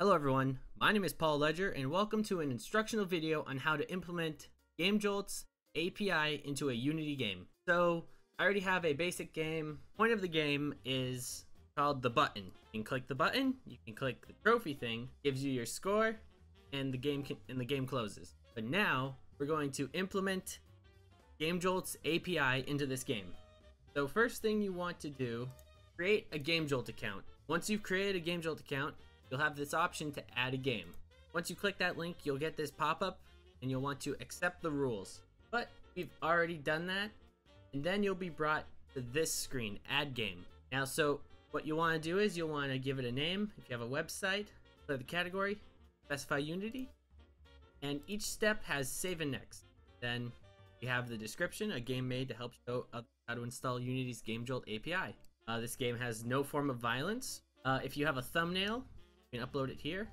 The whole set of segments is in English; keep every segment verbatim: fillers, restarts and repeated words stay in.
Hello everyone, my name is Paul Ledger and welcome to an instructional video on how to implement GameJolt's A P I into a Unity game. So I already have a basic game. Point of the game is called the button. You can click the button, you can click the trophy thing, gives you your score, and the game can, and the game closes. But now we're going to implement GameJolt's A P I into this game. So first thing you want to do, create a GameJolt account. Once you've created a GameJolt account, you'll have this option to add a game. Once you click that link, you'll get this pop-up and you'll want to accept the rules. But we've already done that. And then you'll be brought to this screen, add game. Now, so what you wanna do is you'll wanna give it a name. If you have a website, click the category, specify Unity, and each step has save and next. Then you have the description, a game made to help show how to install Unity's GameJolt A P I. Uh, this game has no form of violence. Uh, if you have a thumbnail, you can upload it here,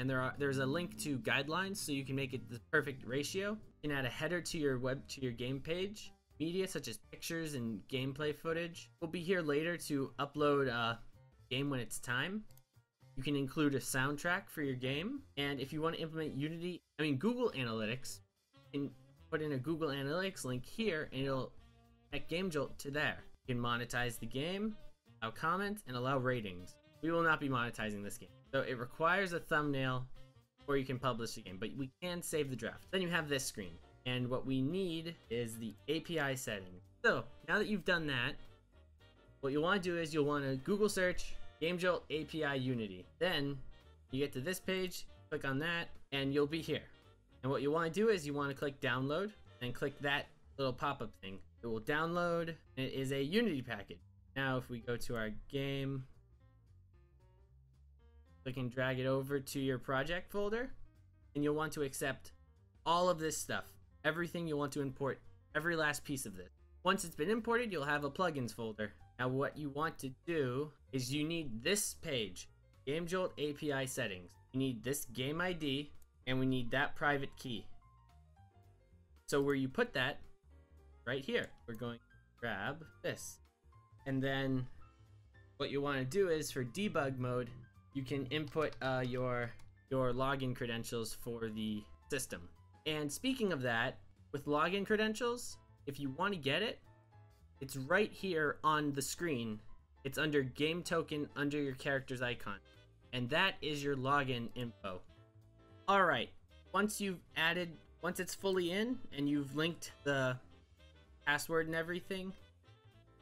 and there are there's a link to guidelines so you can make it the perfect ratio. You can add a header to your web to your game page. Media such as pictures and gameplay footage will be here later to upload a game when it's time. You can include a soundtrack for your game, and if you want to implement Unity, I mean Google Analytics, you can put in a Google Analytics link here, and it'll connect GameJolt to there. You can monetize the game, allow comments, and allow ratings. We will not be monetizing this game. So it requires a thumbnail or you can publish the game, but we can save the draft. Then you have this screen. And what we need is the A P I setting. So now that you've done that, what you'll want to do is you'll want to Google search GameJolt A P I Unity. Then you get to this page, click on that, and you'll be here. And what you want to do is you want to click download and click that little pop-up thing. It will download, and it is a Unity package. Now if we go to our game, click and drag it over to your project folder, and you'll want to accept all of this stuff, everything you want to import, every last piece of this. Once it's been imported, you'll have a plugins folder. Now what you want to do is you need this page, GameJolt A P I settings. You need this game I D, and we need that private key. So where you put that, right here, we're going to grab this. And then what you want to do is for debug mode, you can input uh, your your login credentials for the system. And speaking of that, with login credentials, if you want to get it, it's right here on the screen. It's under game token under your character's icon. And that is your login info. All right, once you've added, once it's fully in and you've linked the password and everything,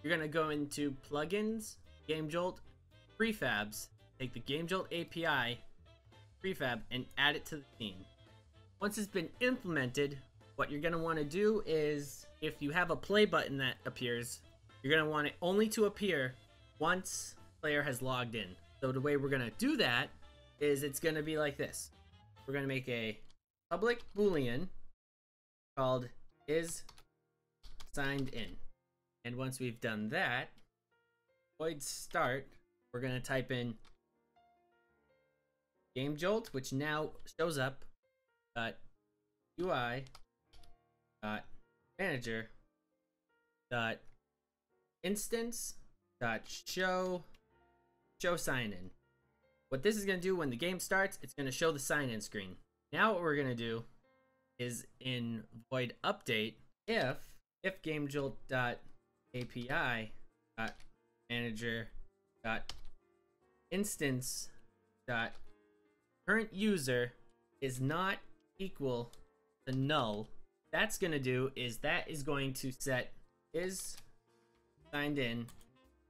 you're gonna go into plugins, GameJolt, prefabs, take the GameJolt A P I prefab and add it to the theme. Once it's been implemented, what you're going to want to do is, if you have a play button that appears, you're going to want it only to appear once player has logged in. So the way we're going to do that is it's going to be like this. We're going to make a public Boolean called is signed in. And once we've done that, void start, we're going to type in GameJolt, which now shows up dot U I dot manager dot instance dot show show sign in. What this is going to do when the game starts, it's going to show the sign in screen. Now what we're going to do is in void update if if GameJolt dot A P I dot manager dot instance dot current user is not equal to null, that's gonna do is that is going to set is signed in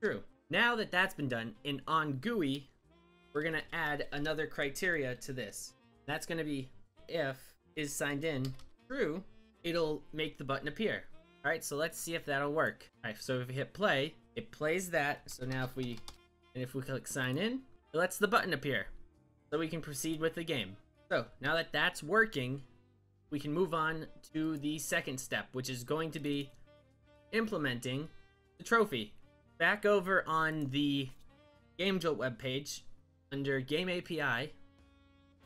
true. Now that that's been done, in on G U I, we're gonna add another criteria to this. That's gonna be if is signed in true, it'll make the button appear. All right, so let's see if that'll work. All right, so if we hit play, it plays that. So now if we, and if we click sign in, it lets the button appear. So we can proceed with the game. So now that that's working, we can move on to the second step, which is going to be implementing the trophy. Back over on the GameJolt webpage, under Game A P I,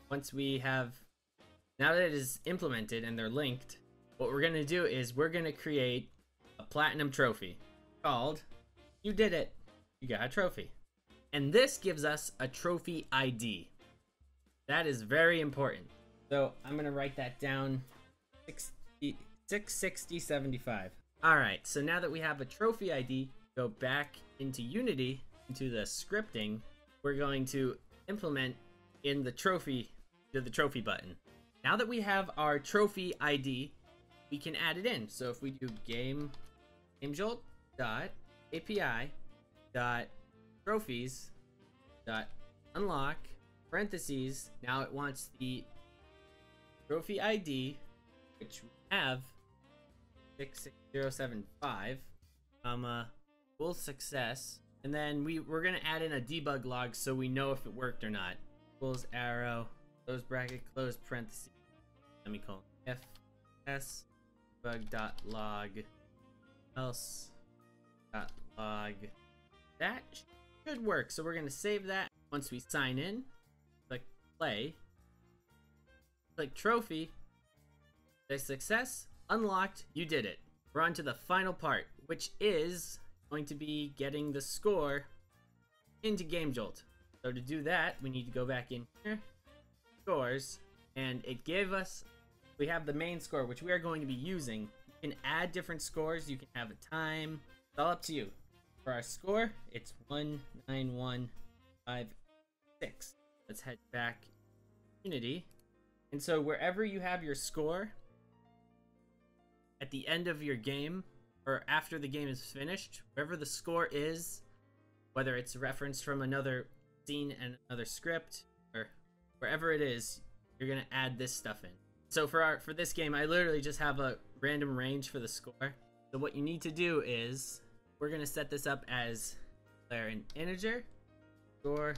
once we have, now that it is implemented and they're linked, what we're gonna do is we're gonna create a platinum trophy called, you did it, you got a trophy. And this gives us a trophy I D. That is very important. So I'm going to write that down. six sixty seventy-five. All right. So now that we have a trophy I D, go back into Unity, into the scripting. We're going to implement in the trophy, to the trophy button. Now that we have our trophy I D, we can add it in. So if we do game, gamejolt dot A P I dot trophies dot unlock parentheses, now it wants the trophy I D, which we have six six zero seven five, comma, full success, and then we we're gonna add in a debug log so we know if it worked or not. Equals arrow, close bracket, close parentheses, semicolon, fs debug dot log, else dot log. That should work. So we're gonna save that. Once we sign in, click play, click trophy, click success, unlocked, you did it. We're on to the final part, which is going to be getting the score into GameJolt. So to do that, we need to go back in here, scores, and it gave us, we have the main score, which we are going to be using. You can add different scores, you can have a time, it's all up to you. For our score, it's one nine one five six. Let's head back to Unity. And so wherever you have your score, at the end of your game, or after the game is finished, wherever the score is, whether it's referenced from another scene and another script, or wherever it is, you're gonna add this stuff in. So for our for this game, I literally just have a random range for the score. So what you need to do is, we're gonna set this up as declare an integer score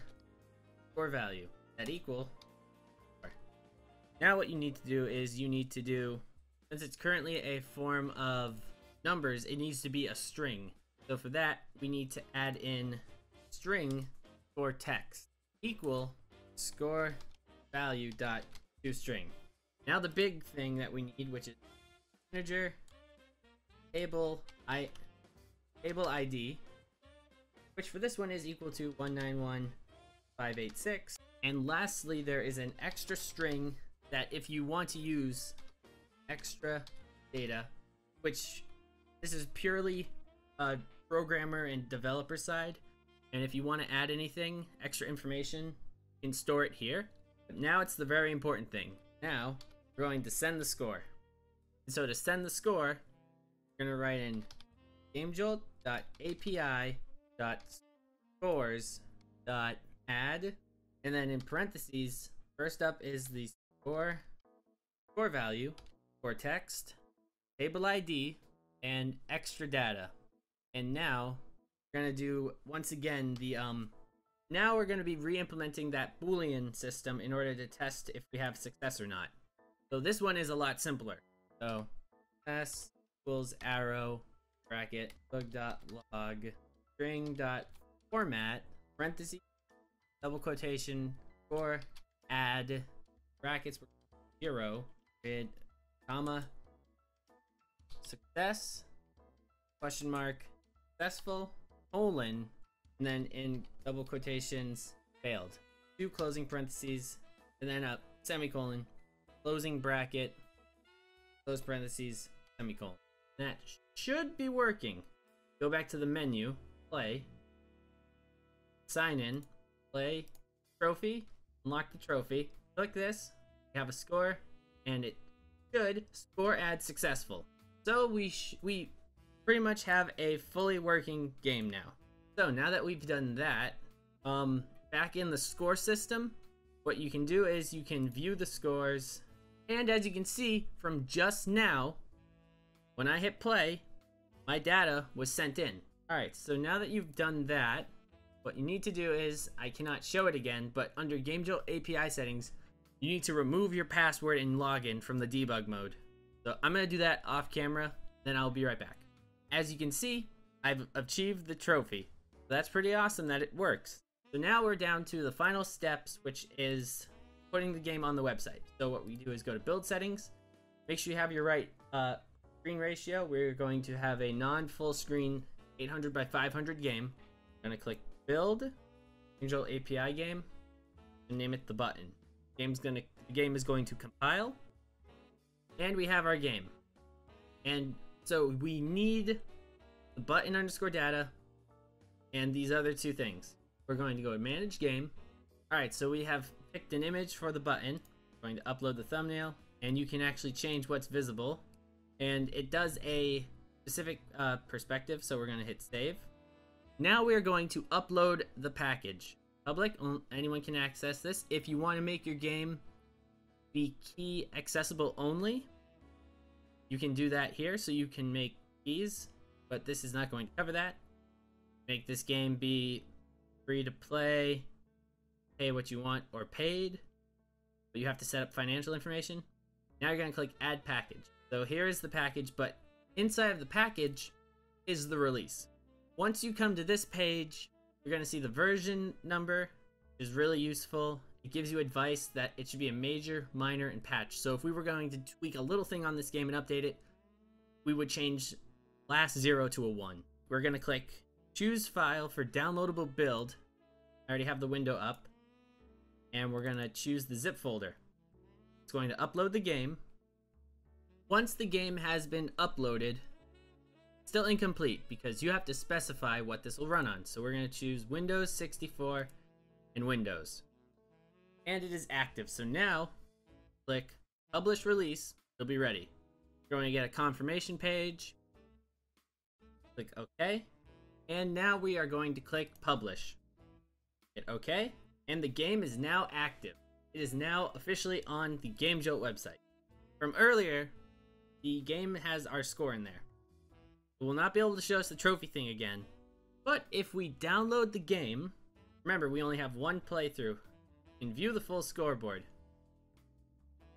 score value that equal. Now what you need to do is you need to do, since it's currently a form of numbers, it needs to be a string. So for that, we need to add in string score text equal score value dot toString. Now the big thing that we need, which is integer table I table I D, which for this one is equal to one nine one five eight six. And lastly, there is an extra string that if you want to use extra data, which this is purely a programmer and developer side, and if you want to add anything, extra information, you can store it here. But now it's the very important thing. Now we're going to send the score. And so to send the score, we're going to write in gamejolt dot A P I dot scores dot add, and then in parentheses, first up is the score score value, score text, table I D, and extra data. And now we're gonna do once again the um. Now we're gonna be re-implementing that Boolean system in order to test if we have success or not. So this one is a lot simpler. So s equals arrow bracket bug dot log string dot format parentheses double quotation score add brackets zero with comma success question mark successful colon, and then in double quotations failed, two closing parentheses, and then a semicolon, closing bracket, close parentheses, semicolon. That should be working. Go back to the menu, play, sign in, play trophy, unlock the trophy, click this, we have a score, and it should score add successful. So we sh we pretty much have a fully working game now. So now that we've done that, um, back in the score system, what you can do is you can view the scores, and as you can see from just now, when I hit play, my data was sent in. All right, so now that you've done that, what you need to do is, I cannot show it again, but under GameJolt A P I settings, you need to remove your password and login from the debug mode. So I'm going to do that off camera, then I'll be right back. As you can see, I've achieved the trophy. That's pretty awesome that it works. So now we're down to the final steps, which is putting the game on the website. So what we do is go to build settings, make sure you have your right uh, screen ratio. We're going to have a non-full screen eight hundred by five hundred game. I'm going to click build, GameJolt A P I game, and name it the button. Game's gonna, the game is going to compile, and we have our game. And so we need the button underscore data and these other two things. We're going to go to manage game. All right, so we have picked an image for the button. We're going to upload the thumbnail, and you can actually change what's visible. And it does a specific uh, perspective, so we're gonna hit save. Now we're going to upload the package. Public, anyone can access this. If you want to make your game be key accessible only, you can do that here. So you can make keys, but this is not going to cover that. Make this game be free to play, pay what you want, or paid, but you have to set up financial information. Now you're going to click add package. So here is the package, but inside of the package is the release. Once you come to this page, you're going to see the version number, which is really useful. It gives you advice that it should be a major, minor, and patch. So if we were going to tweak a little thing on this game and update it, we would change last zero to a one. We're going to click choose file for downloadable build. I already have the window up. And we're going to choose the zip folder. It's going to upload the game. Once the game has been uploaded, still incomplete because you have to specify what this will run on. So we're going to choose Windows sixty-four and Windows. And it is active. So now click publish release. It'll be ready. You're going to get a confirmation page. Click OK. And now we are going to click publish. Hit OK. And the game is now active. It is now officially on the GameJolt website. From earlier, the game has our score in there. It will not be able to show us the trophy thing again, but if we download the game, remember we only have one playthrough, we can view the full scoreboard.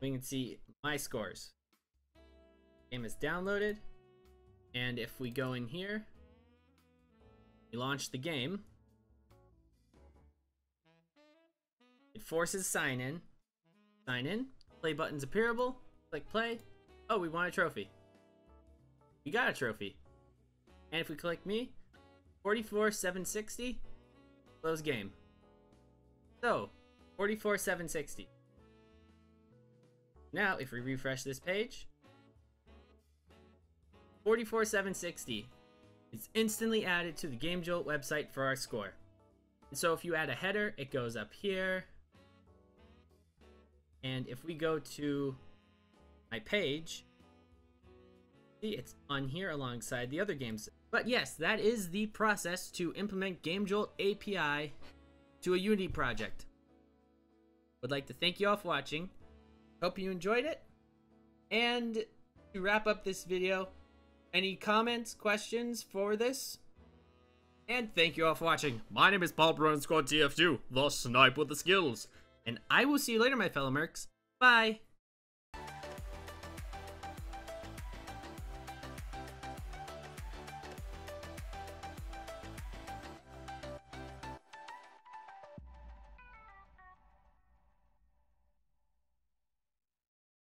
We can see my scores. Game is downloaded, and if we go in here, we launch the game. It forces sign in. Sign in. Play buttons appearable. Click play. Oh, we want a trophy. We got a trophy. And if we click me, forty-four seven sixty, close game. So, forty-four seven sixty. Now, if we refresh this page, forty-four seven sixty is instantly added to the GameJolt website for our score. And so if you add a header, it goes up here. And if we go to my page, see, it's on here alongside the other games. But yes, that is the process to implement GameJolt A P I to a Unity project. Would like to thank you all for watching. Hope you enjoyed it. And to wrap up this video, any comments, questions for this? And thank you all for watching. My name is PaulPer_T F two, the snipe with the skills. And I will see you later, my fellow mercs. Bye.